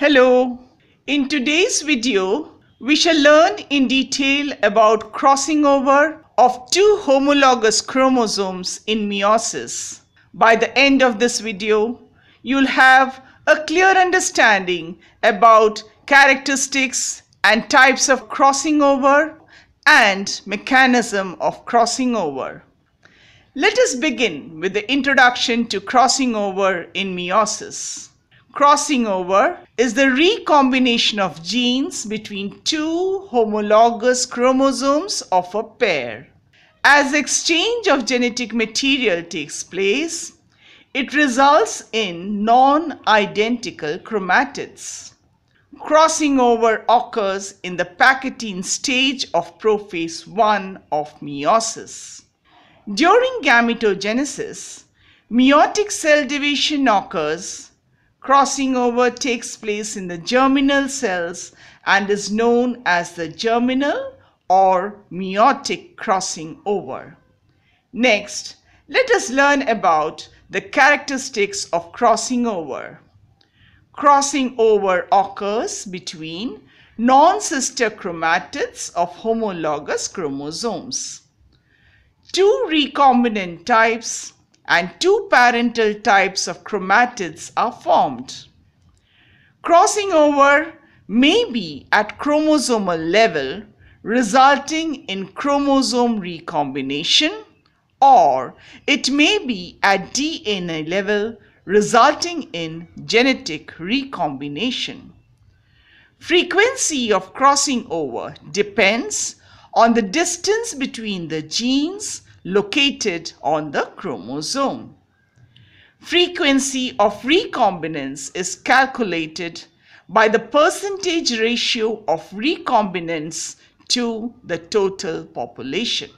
Hello, in today's video we shall learn in detail about crossing over of two homologous chromosomes in meiosis. By the end of this video, you'll have a clear understanding about characteristics and types of crossing over and mechanism of crossing over. Let us begin with the introduction to crossing over in meiosis. Crossing over is the recombination of genes between two homologous chromosomes of a pair. As exchange of genetic material takes place, it results in non-identical chromatids. Crossing over occurs in the pachytene stage of prophase 1 of meiosis. During gametogenesis, meiotic cell division occurs. Crossing over takes place in the germinal cells and is known as the germinal or meiotic crossing over. Next, let us learn about the characteristics of crossing over. Crossing over occurs between non-sister chromatids of homologous chromosomes. Two recombinant types and two parental types of chromatids are formed. Crossing over may be at chromosomal level, resulting in chromosome recombination, or it may be at DNA level, resulting in genetic recombination. Frequency of crossing over depends on the distance between the genes located on the chromosome. Frequency of recombinants is calculated by the percentage ratio of recombinants to the total population.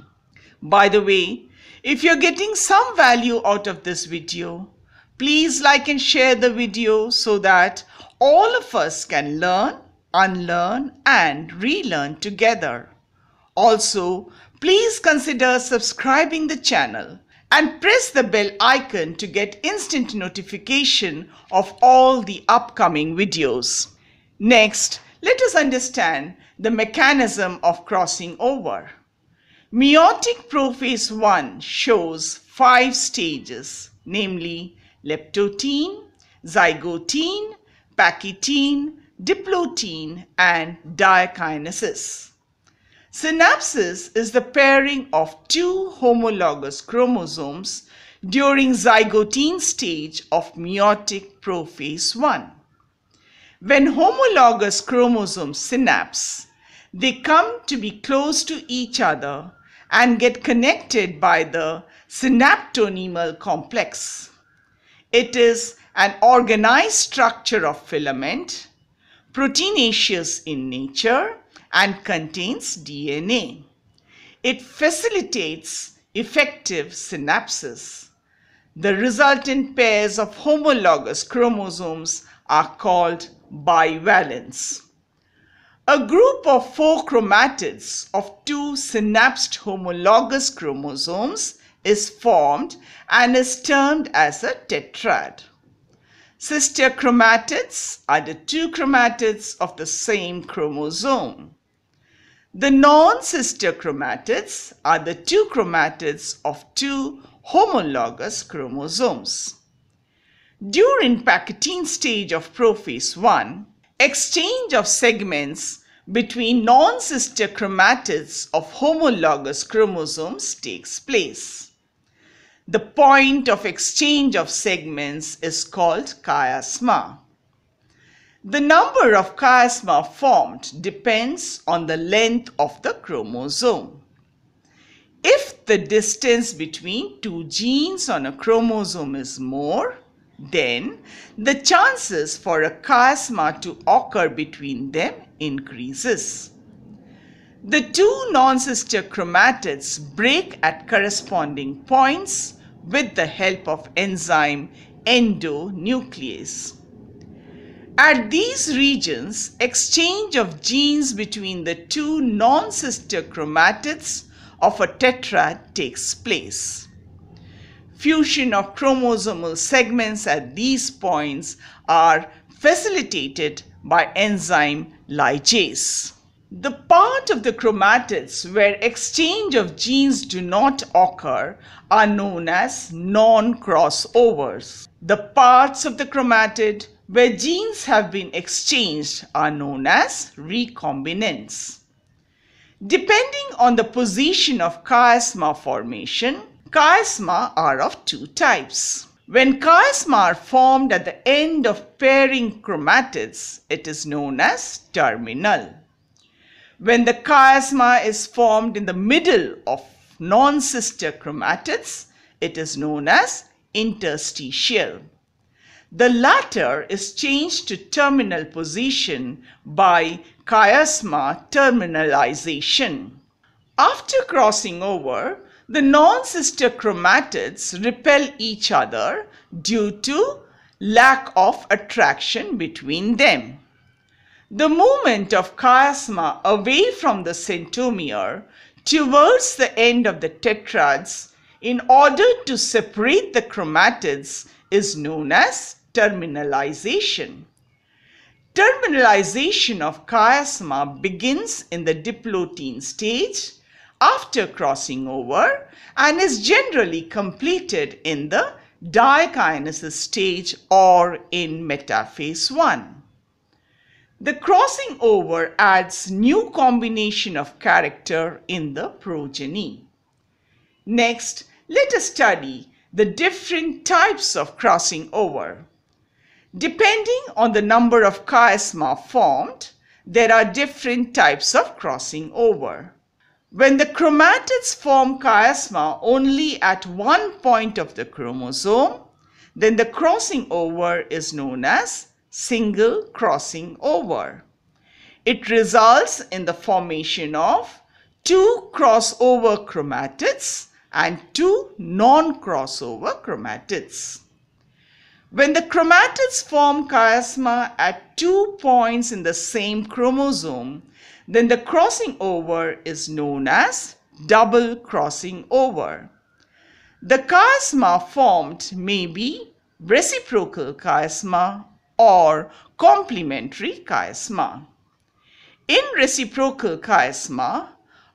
By the way, if you're getting some value out of this video, please like and share the video so that all of us can learn, unlearn and relearn together. Also, please consider subscribing the channel and press the bell icon to get instant notification of all the upcoming videos. Next, let us understand the mechanism of crossing over. Meiotic prophase 1 shows 5 stages, namely leptotene, zygotene, pachytene, diplotene and diakinesis. Synapsis is the pairing of two homologous chromosomes during zygotene stage of meiotic prophase 1. When homologous chromosomes synapse, they come to be close to each other and get connected by the synaptonemal complex. It is an organized structure of filament, proteinaceous in nature, and contains DNA. It facilitates effective synapses. The resultant pairs of homologous chromosomes are called bivalents. A group of 4 chromatids of 2 synapsed homologous chromosomes is formed and is termed as a tetrad. Sister chromatids are the 2 chromatids of the same chromosome. The non-sister chromatids are the 2 chromatids of 2 homologous chromosomes. During pachytene stage of prophase 1, exchange of segments between non-sister chromatids of homologous chromosomes takes place. The point of exchange of segments is called chiasma. The number of chiasma formed depends on the length of the chromosome. If the distance between 2 genes on a chromosome is more, then the chances for a chiasma to occur between them increases. The 2 non-sister chromatids break at corresponding points with the help of enzyme endonuclease. At these regions, exchange of genes between the 2 non-sister chromatids of a tetrad takes place. Fusion of chromosomal segments at these points are facilitated by enzyme ligase. The part of the chromatids where exchange of genes do not occur are known as non-crossovers. The parts of the chromatid where genes have been exchanged are known as recombinants. Depending on the position of chiasma formation, chiasma are of two types. When chiasma are formed at the end of pairing chromatids, it is known as terminal. When the chiasma is formed in the middle of non-sister chromatids, it is known as interstitial. The latter is changed to terminal position by chiasma terminalization. After crossing over, the non-sister chromatids repel each other due to lack of attraction between them. The movement of chiasma away from the centromere towards the end of the tetrads in order to separate the chromatids is known as terminalization. Terminalization of chiasma begins in the diplotene stage after crossing over and is generally completed in the diakinesis stage or in metaphase 1. The crossing over adds new combination of character in the progeny. Next, let us study the different types of crossing over. Depending on the number of chiasma formed, there are different types of crossing over. When the chromatids form chiasma only at one point of the chromosome, then the crossing over is known as single crossing over. It results in the formation of two crossover chromatids and two non-crossover chromatids. When the chromatids form chiasma at 2 points in the same chromosome, then the crossing over is known as double crossing over. The chiasma formed may be reciprocal chiasma or complementary chiasma. In reciprocal chiasma,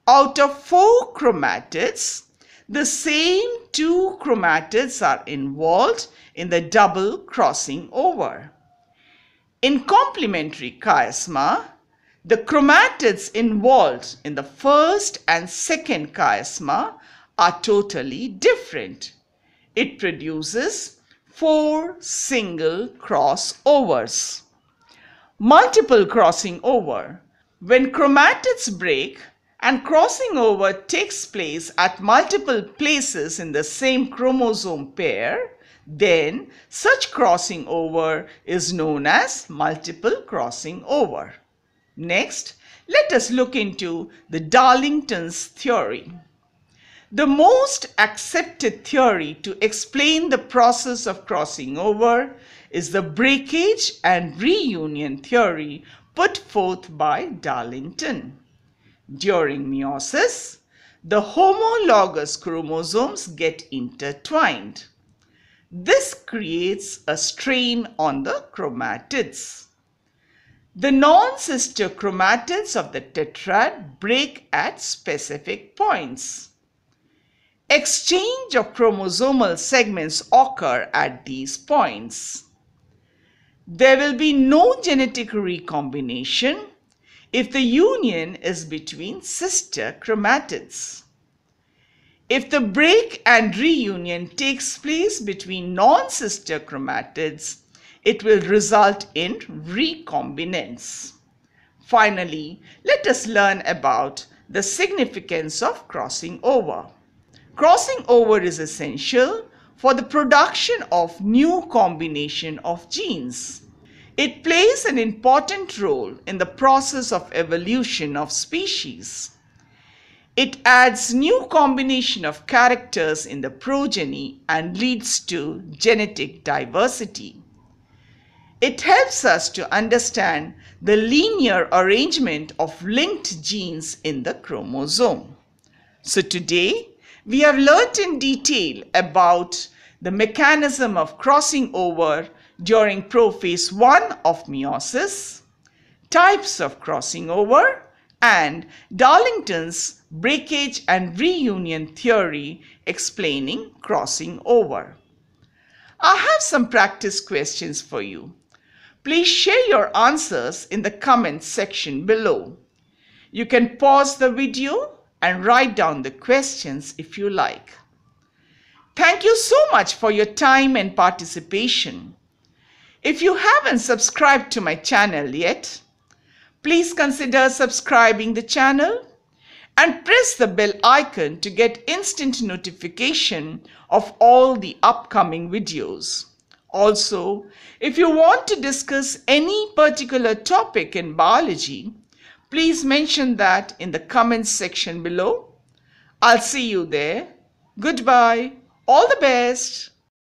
out of 4 chromatids, the same 2 chromatids are involved in the double crossing over. In complementary chiasma, the chromatids involved in the first and second chiasma are totally different. It produces 4 single crossovers. Multiple crossing over. When chromatids break and crossing over takes place at multiple places in the same chromosome pair, then such crossing over is known as multiple crossing over. Next, let us look into the Darlington's theory. The most accepted theory to explain the process of crossing over is the breakage and reunion theory put forth by Darlington. During meiosis, the homologous chromosomes get intertwined. This creates a strain on the chromatids. The non-sister chromatids of the tetrad break at specific points. Exchange of chromosomal segments occur at these points. There will be no genetic recombination if the union is between sister chromatids. If the break and reunion takes place between non-sister chromatids, it will result in recombinants. Finally, let us learn about the significance of crossing over. Crossing over is essential for the production of new combination of genes. It plays an important role in the process of evolution of species. It adds new combination of characters in the progeny and leads to genetic diversity. It helps us to understand the linear arrangement of linked genes in the chromosome. So today, we have learnt in detail about the mechanism of crossing over during prophase 1 of meiosis, types of crossing over, and Darlington's Breakage and Reunion Theory explaining crossing over. I have some practice questions for you. Please share your answers in the comments section below. You can pause the video and write down the questions if you like. Thank you so much for your time and participation. If you haven't subscribed to my channel yet, please consider subscribing the channel and press the bell icon to get instant notification of all the upcoming videos. Also, if you want to discuss any particular topic in biology, please mention that in the comments section below. I'll see you there. Goodbye. All the best.